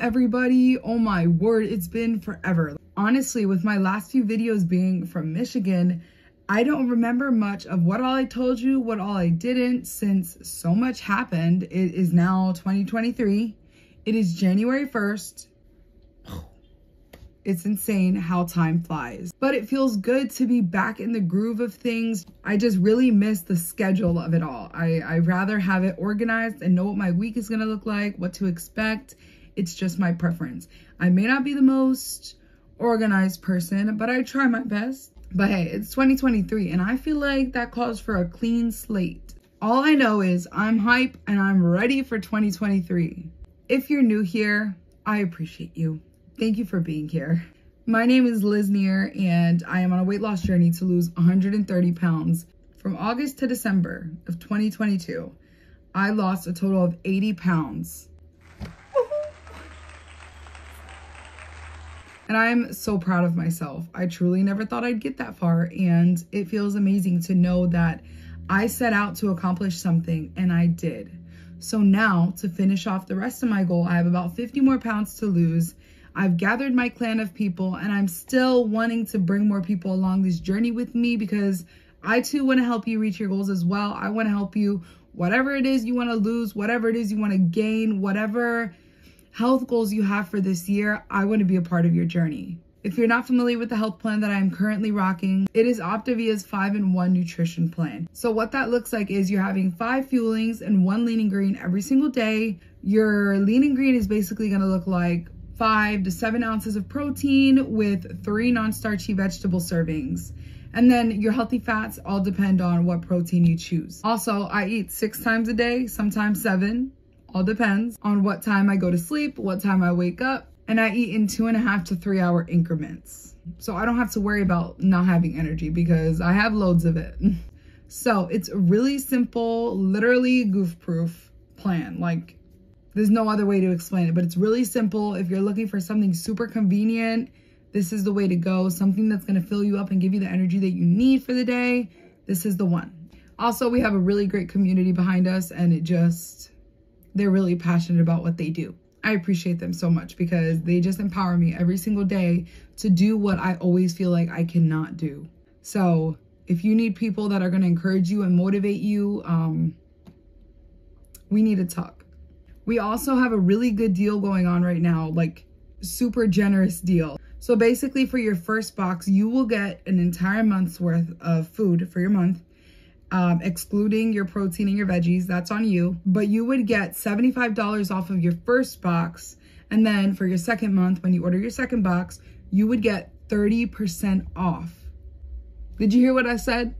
everybody. Oh my word, it's been forever. Honestly, with my last few videos being from Michigan, I don't remember much of what all I told you, what all I didn't, since so much happened. It is now 2023. It is January 1st. It's insane how time flies, but it feels good to be back in the groove of things. I just really miss the schedule of it all. I'd rather have it organized and know what my week is going to look like, what to expect. It's just my preference. I may not be the most organized person, but I try my best. But hey, it's 2023 and I feel like that calls for a clean slate. All I know is I'm hype and I'm ready for 2023. If you're new here, I appreciate you. Thank you for being here. My name is Liz Near and I am on a weight loss journey to lose 130 pounds. From August to December of 2022, I lost a total of 80 pounds. And I'm so proud of myself. I truly never thought I'd get that far, and it feels amazing to know that I set out to accomplish something and I did. So now, to finish off the rest of my goal, I have about 50 more pounds to lose. I've gathered my clan of people and I'm still wanting to bring more people along this journey with me, because I too want to help you reach your goals as well. I want to help you, whatever it is you want to lose, whatever it is you want to gain, whatever health goals you have for this year, I want to be a part of your journey. If you're not familiar with the health plan that I'm currently rocking, it is Optavia's 5-in-1 nutrition plan. So what that looks like is you're having 5 fuelings and 1 lean and green every single day. Your lean and green is basically going to look like 5 to 7 ounces of protein with 3 non-starchy vegetable servings. And then your healthy fats all depend on what protein you choose. Also, I eat 6 times a day, sometimes 7, all depends on what time I go to sleep, what time I wake up, and I eat in 2.5 to 3 hour increments. So I don't have to worry about not having energy because I have loads of it. So it's a really simple, literally goof-proof plan. Like, there's no other way to explain it, but it's really simple. If you're looking for something super convenient, this is the way to go. Something that's going to fill you up and give you the energy that you need for the day. This is the one. Also, we have a really great community behind us, and they're really passionate about what they do. I appreciate them so much because they just empower me every single day to do what I always feel like I cannot do. So if you need people that are going to encourage you and motivate you, we need to talk. We also have a really good deal going on right now, like super generous deal. So basically for your first box, you will get an entire month's worth of food for your month, excluding your protein and your veggies, that's on you. But you would get $75 off of your first box. And then for your second month, when you order your second box, you would get 30% off. Did you hear what I said?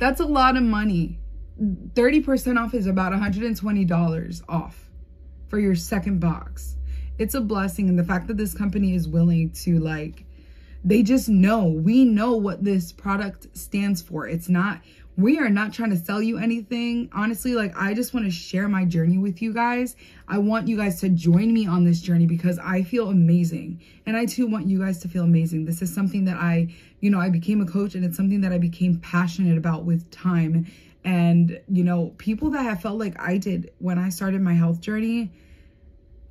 That's a lot of money. 30% off is about $120 off for your second box. It's a blessing, and the fact that this company is willing to, like, they just know, we know what this product stands for. It's not, we are not trying to sell you anything. Honestly, like, I just want to share my journey with you guys. I want you guys to join me on this journey because I feel amazing, and I too want you guys to feel amazing. This is something that I became a coach, and it's something that I became passionate about with time. And, you know, people that have felt like I did when I started my health journey,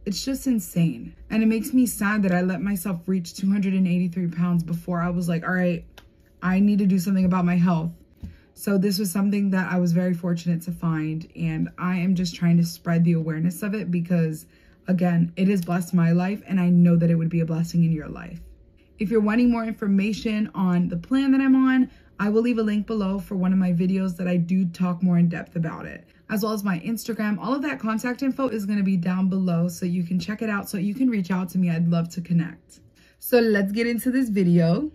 it's just insane. And it makes me sad that I let myself reach 283 pounds before I was like, all right, I need to do something about my health. So this was something that I was very fortunate to find. And I am just trying to spread the awareness of it because, again, it has blessed my life. And I know that it would be a blessing in your life. If you're wanting more information on the plan that I'm on, I will leave a link below for one of my videos that I do talk more in depth about it, as well as my Instagram. All of that contact info is going to be down below so you can check it out, so you can reach out to me. I'd love to connect. So let's get into this video.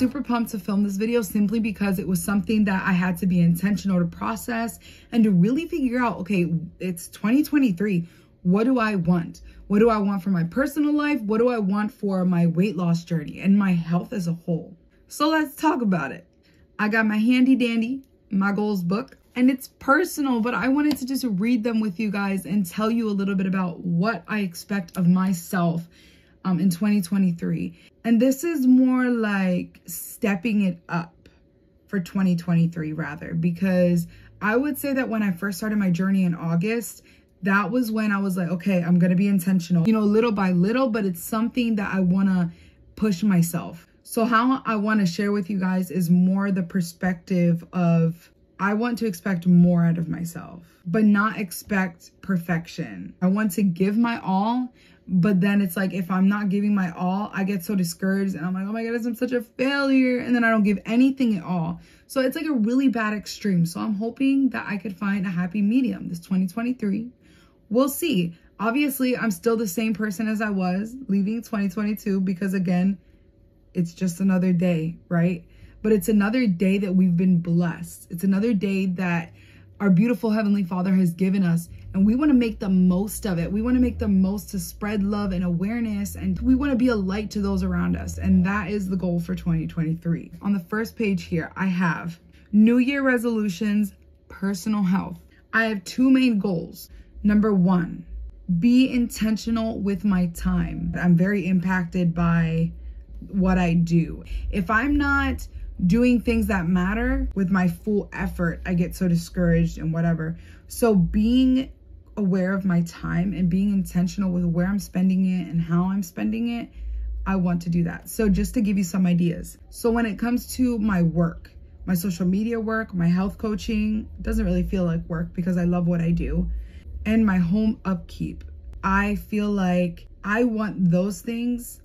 was super pumped to film this video simply because it was something that I had to be intentional to process and to really figure out, okay, it's 2023. What do I want? What do I want for my personal life? What do I want for my weight loss journey and my health as a whole? So let's talk about it. I got my handy dandy, my goals book, and it's personal, but I wanted to just read them with you guys and tell you a little bit about what I expect of myself in 2023. And this is more like stepping it up for 2023 rather, because I would say that when I first started my journey in August, that was when I was like, okay, I'm going to be intentional, you know, little by little, but it's something that I want to push myself. So how I want to share with you guys is more the perspective of I want to expect more out of myself, but not expect perfection. I want to give my all, but then it's like, if I'm not giving my all, I get so discouraged and I'm like, oh my goodness, I'm such a failure. And then I don't give anything at all. So it's like a really bad extreme. So I'm hoping that I could find a happy medium this 2023. We'll see. Obviously, I'm still the same person as I was leaving 2022 because, again, it's just another day, right? But it's another day that we've been blessed. It's another day that our beautiful Heavenly Father has given us, and we want to make the most of it. We want to make the most to spread love and awareness, and we want to be a light to those around us, and that is the goal for 2023. On the first page here, I have New Year resolutions, personal health. I have two main goals. Number one, be intentional with my time. I'm very impacted by what I do. If I'm not doing things that matter with my full effort, I get so discouraged and whatever. So being aware of my time and being intentional with where I'm spending it and how I'm spending it, I want to do that. So just to give you some ideas. So when it comes to my work, my social media work, my health coaching, it doesn't really feel like work because I love what I do. And my home upkeep, I feel like I want those things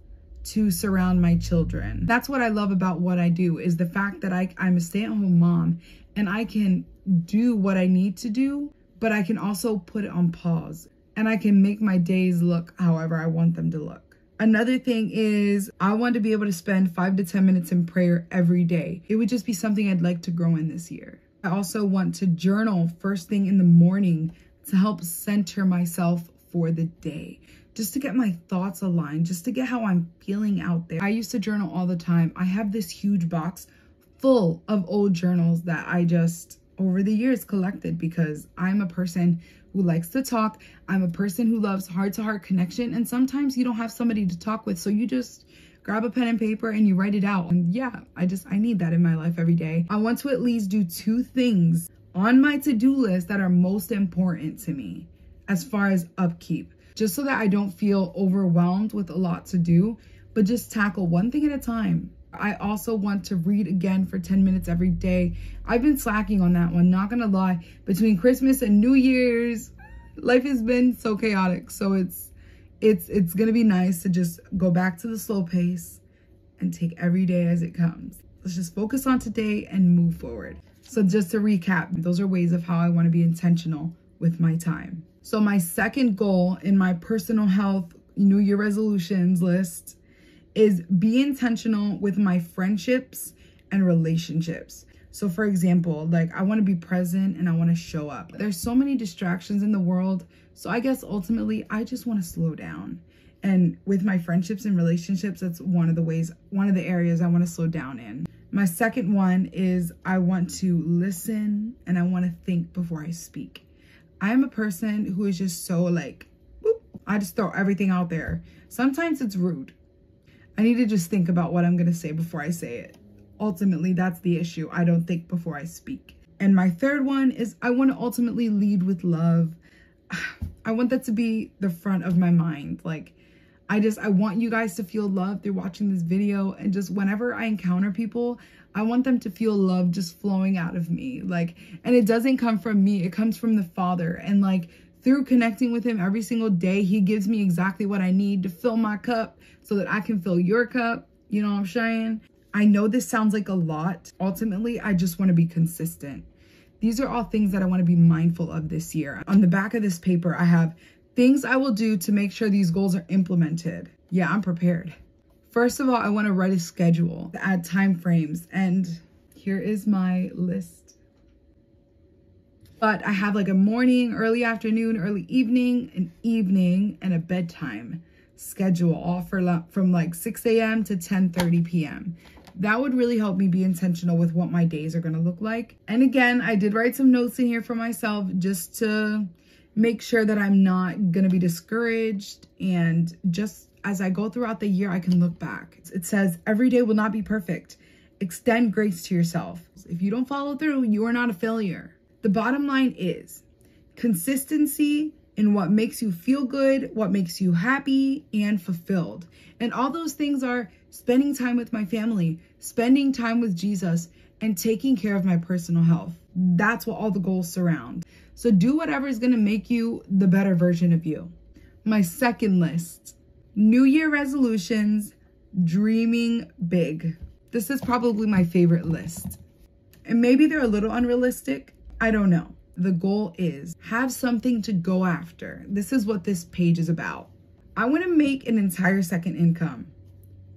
to surround my children. That's what I love about what I do, is the fact that I'm a stay-at-home mom and I can do what I need to do, but I can also put it on pause and I can make my days look however I want them to look. Another thing is I want to be able to spend 5 to 10 minutes in prayer every day. It would just be something I'd like to grow in this year. I also want to journal first thing in the morning to help center myself for the day, just to get my thoughts aligned, just to get how I'm feeling out there. I used to journal all the time. I have this huge box full of old journals that I just over the years collected because I'm a person who likes to talk. I'm a person who loves heart-to-heart connection, and sometimes you don't have somebody to talk with, so you just grab a pen and paper and you write it out. And yeah, I need that in my life every day. I want to at least do two things on my to-do list that are most important to me as far as upkeep, just so that I don't feel overwhelmed with a lot to do, but just tackle one thing at a time. I also want to read again for 10 minutes every day. I've been slacking on that one, not gonna lie. Between Christmas and New Year's, life has been so chaotic. So it's gonna be nice to just go back to the slow pace and take every day as it comes. Let's just focus on today and move forward. So just to recap, those are ways of how I want to be intentional with my time. So my second goal in my personal health New Year resolutions list is be intentional with my friendships and relationships. So for example, like I want to be present and I want to show up. There's so many distractions in the world. So I guess ultimately I just want to slow down. And with my friendships and relationships, that's one of the areas I want to slow down in. My second one is I want to listen and I want to think before I speak. I am a person who is just so like, boop, I just throw everything out there. Sometimes it's rude. I need to just think about what I'm going to say before I say it. Ultimately, that's the issue. I don't think before I speak. And my third one is I want to ultimately lead with love. I want that to be the front of my mind. Like, I want you guys to feel love through watching this video, and just whenever I encounter people, I want them to feel love just flowing out of me. Like, and it doesn't come from me, it comes from the Father. And like through connecting with him every single day, he gives me exactly what I need to fill my cup so that I can fill your cup. You know what I'm saying? I know this sounds like a lot. Ultimately, I just want to be consistent. These are all things that I want to be mindful of this year. On the back of this paper, I have things I will do to make sure these goals are implemented. Yeah, I'm prepared. First of all, I want to write a schedule, add time frames, and here is my list. But I have like a morning, early afternoon, early evening, an evening, and a bedtime schedule, all from like 6 a.m. to 10:30 p.m. That would really help me be intentional with what my days are going to look like. And again, I did write some notes in here for myself just to make sure that I'm not going to be discouraged. And just as I go throughout the year, I can look back. It says, every day will not be perfect. Extend grace to yourself. If you don't follow through, you are not a failure. The bottom line is consistency in what makes you feel good, what makes you happy and fulfilled. And all those things are spending time with my family, spending time with Jesus, and taking care of my personal health. That's what all the goals surround. So do whatever is going to make you the better version of you. My second list, New Year resolutions, dreaming big. This is probably my favorite list. And maybe they're a little unrealistic. I don't know. The goal is have something to go after. This is what this page is about. I want to make an entire second income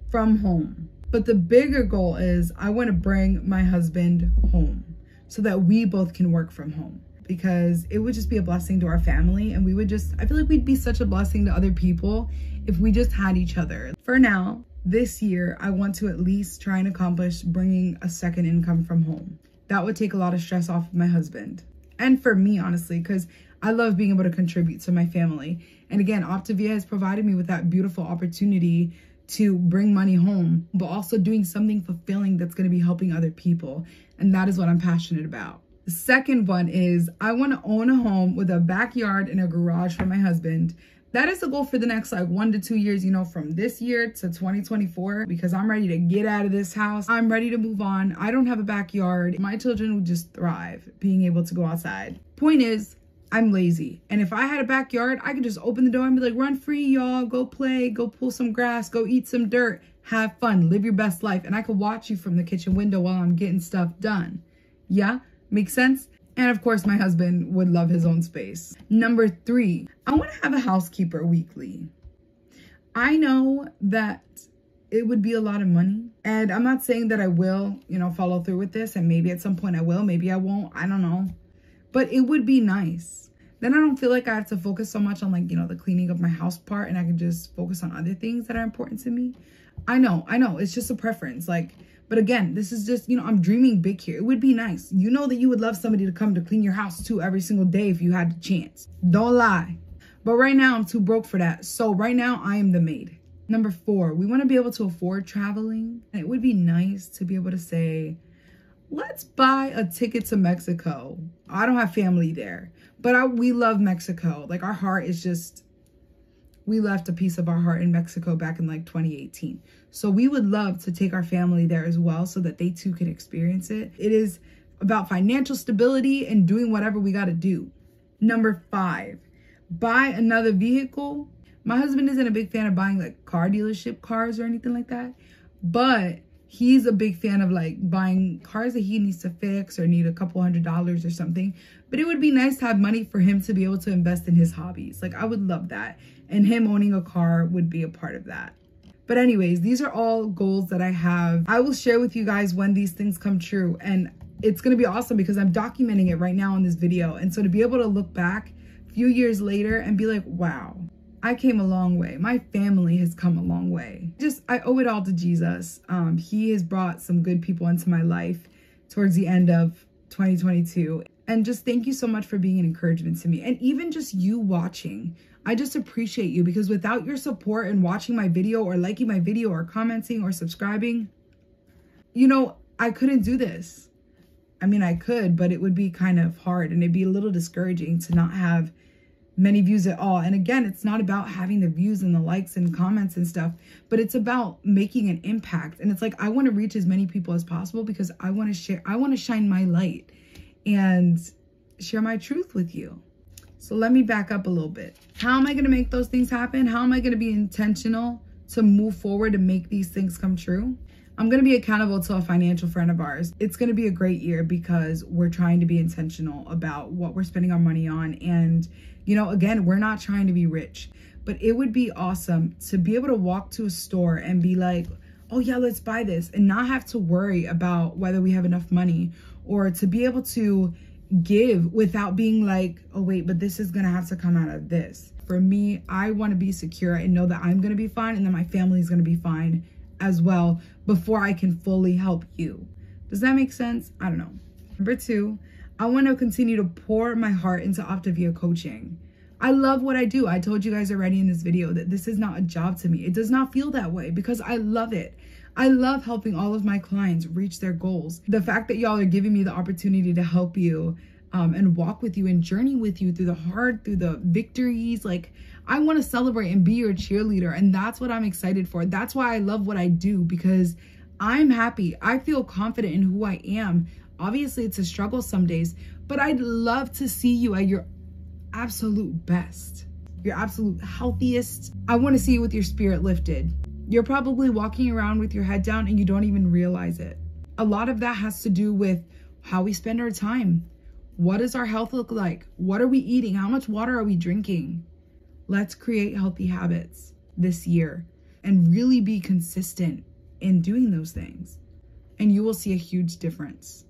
from home. But the bigger goal is I want to bring my husband home so that we both can work from home, because it would just be a blessing to our family. And we would just, I feel like we'd be such a blessing to other people if we just had each other. For now, this year, I want to at least try and accomplish bringing a second income from home. That would take a lot of stress off of my husband. And for me, honestly, because I love being able to contribute to my family. And again, Optavia has provided me with that beautiful opportunity to bring money home, but also doing something fulfilling that's going to be helping other people. And that is what I'm passionate about. The second one is I want to own a home with a backyard and a garage for my husband. That is the goal for the next like 1 to 2 years, you know, from this year to 2024, because I'm ready to get out of this house. I'm ready to move on. I don't have a backyard. My children would just thrive being able to go outside. Point is, I'm lazy. And if I had a backyard, I could just open the door and be like, run free, y'all. Go play, go pull some grass, go eat some dirt, have fun, live your best life. And I could watch you from the kitchen window while I'm getting stuff done. Yeah, makes sense? And of course, my husband would love his own space. Number three, I want to have a housekeeper weekly. I know that it would be a lot of money, and I'm not saying that I will, you know, follow through with this, and maybe at some point I will, maybe I won't, I don't know, but it would be nice. Then I don't feel like I have to focus so much on like, you know, the cleaning of my house part, and I can just focus on other things that are important to me. I know, it's just a preference. But again, this is just, you know, I'm dreaming big here. It would be nice. You know that you would love somebody to come to clean your house too every single day if you had the chance. Don't lie. But right now I'm too broke for that. So right now I am the maid. Number four, we want to be able to afford traveling. And it would be nice to be able to say, let's buy a ticket to Mexico. I don't have family there, but we love Mexico. Like our heart is just, we left a piece of our heart in Mexico back in like 2018. So we would love to take our family there as well so that they too can experience it. It is about financial stability and doing whatever we got to do. Number five, buy another vehicle. My husband isn't a big fan of buying like car dealership cars or anything like that, but he's a big fan of like buying cars that he needs to fix or need a couple $100 or something. But it would be nice to have money for him to be able to invest in his hobbies. Like I would love that. And him owning a car would be a part of that. But anyways, these are all goals that I have. I will share with you guys when these things come true. And it's going to be awesome because I'm documenting it right now in this video. And so to be able to look back a few years later and be like, wow, I came a long way. My family has come a long way. I owe it all to Jesus. He has brought some good people into my life towards the end of 2022. And just thank you so much for being an encouragement to me. And even just you watching, I just appreciate you, because without your support and watching my video or liking my video or commenting or subscribing, you know, I couldn't do this. I mean, I could, but it would be kind of hard and it'd be a little discouraging to not have many views at all. And again, it's not about having the views and the likes and comments and stuff, but it's about making an impact. And it's like, I want to reach as many people as possible because I want to share, I want to shine my light and share my truth with you. So let me back up a little bit. How am I going to make those things happen? How am I going to be intentional to move forward to make these things come true? I'm going to be accountable to a financial friend of ours. It's going to be a great year because we're trying to be intentional about what we're spending our money on. And, you know, again, we're not trying to be rich, But it would be awesome to be able to walk to a store and be like, oh yeah, let's buy this, and not have to worry about whether we have enough money, or to be able to give without being like, oh wait, but this is gonna have to come out of this. For me, I want to be secure and know that I'm gonna be fine and that my family is gonna be fine as well before I can fully help you. Does that make sense? I don't know. Number 2, I want to continue to pour my heart into Optavia coaching. I love what I do. I told you guys already in this video that this is not a job to me. It does not feel that way because I love it. I love helping all of my clients reach their goals. The fact that y'all are giving me the opportunity to help you and walk with you and journey with you through the hard, through the victories. Like, I want to celebrate and be your cheerleader. And that's what I'm excited for. That's why I love what I do, because I'm happy. I feel confident in who I am. Obviously, it's a struggle some days, but I'd love to see you at your absolute best, your absolute healthiest. I want to see you with your spirit lifted. You're probably walking around with your head down and you don't even realize it. A lot of that has to do with how we spend our time. What does our health look like? What are we eating? How much water are we drinking? Let's create healthy habits this year and really be consistent in doing those things. And you will see a huge difference.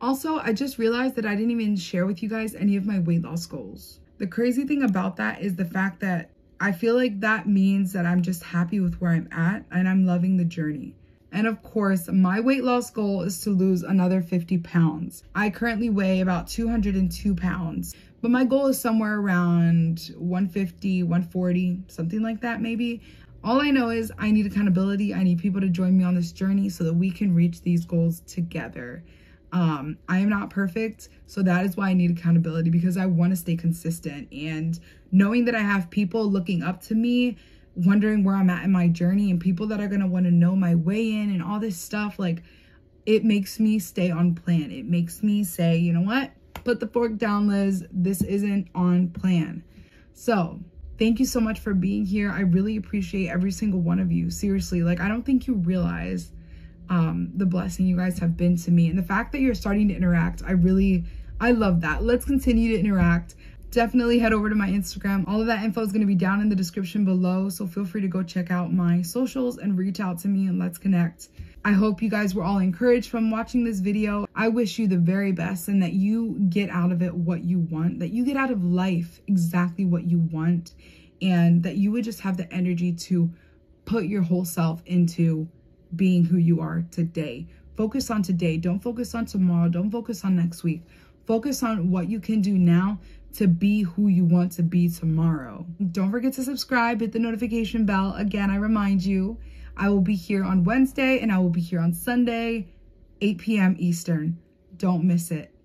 Also, I just realized that I didn't even share with you guys any of my weight loss goals. The crazy thing about that is the fact that I feel like that means that I'm just happy with where I'm at and I'm loving the journey. And of course, my weight loss goal is to lose another 50 pounds. I currently weigh about 202 pounds, but my goal is somewhere around 150, 140, something like that maybe. All I know is I need accountability. I need people to join me on this journey so that we can reach these goals together. I am not perfect, so that is why I need accountability, because I want to stay consistent. And knowing that I have people looking up to me, wondering where I'm at in my journey, and people that are going to want to know my weigh-in and all this stuff, like, it makes me stay on plan. It makes me say, you know what? Put the fork down, Liz. This isn't on plan. So thank you so much for being here. I really appreciate every single one of you. Seriously, like, I don't think you realize the blessing you guys have been to me, and the fact that you're starting to interact. I love that. Let's continue to interact. Definitely head over to my Instagram. All of that info is going to be down in the description below, so feel free to go check out my socials and reach out to me and let's connect. I hope you guys were all encouraged from watching this video. I wish you the very best, and that you get out of it what you want, that you get out of life exactly what you want, and that you would just have the energy to put your whole self into being who you are today. Focus on today. Don't focus on tomorrow. Don't focus on next week. Focus on what you can do now to be who you want to be tomorrow. Don't forget to subscribe, hit the notification bell. Again, I remind you, I will be here on Wednesday and I will be here on Sunday, 8 p.m. Eastern. Don't miss it.